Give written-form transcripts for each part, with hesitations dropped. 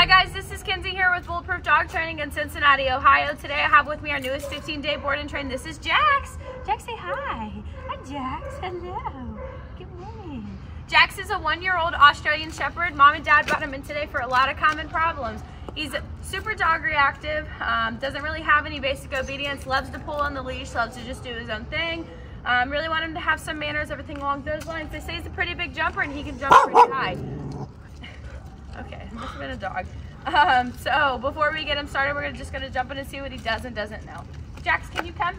Hi guys, this is Kinsey here with Bulletproof Dog Training in Cincinnati, Ohio. Today I have with me our newest 15-day board and train. This is Jax. Jax, say hi. Hi Jax, hello. Good morning. Jax is a 1-year-old Australian Shepherd. Mom and Dad brought him in today for a lot of common problems. He's super dog reactive, doesn't really have any basic obedience, loves to pull on the leash, loves to just do his own thing. Really want him to have some manners, everything along those lines. They say he's a pretty big jumper and he can jump pretty high. Okay, must have been a dog. So before we get him started, we're just gonna jump in and see what he does and doesn't know. Jax, can you come?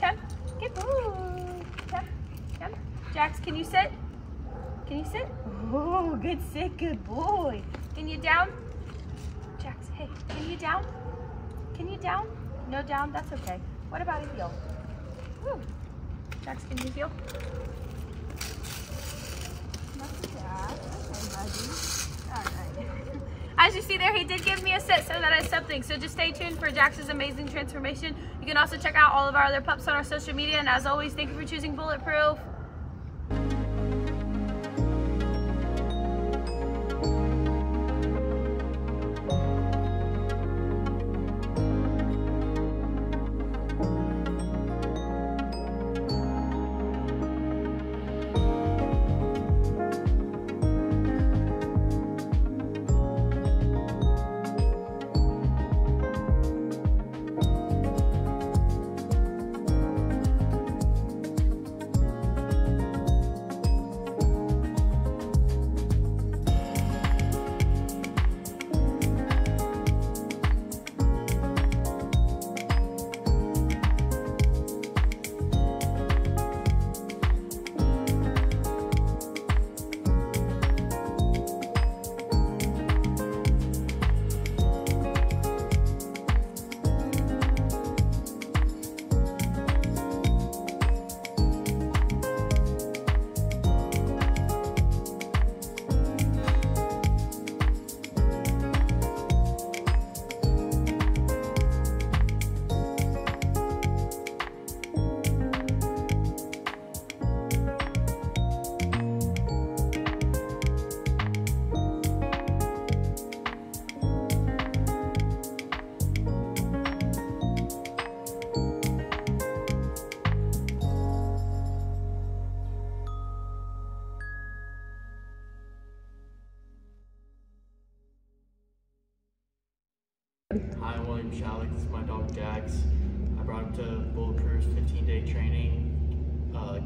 Come, get ooh. Come, come. Jax, can you sit? Can you sit? Oh, good sit, good boy. Can you down? Jax, hey, can you down? Can you down? No down, that's okay. What about a heel? Woo. Jax, can you heel? As you see there, he did give me a sit, so that is something. So just stay tuned for Jax's amazing transformation. You can also check out all of our other pups on our social media. And as always, thank you for choosing Bulletproof. Hi, I'm William Shalek. This is my dog Jax. I brought him to Bulletproof's 15-day training.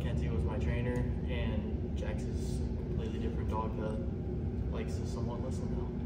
Kenzie was my trainer, and Jax is a completely different dog that likes to somewhat listen now.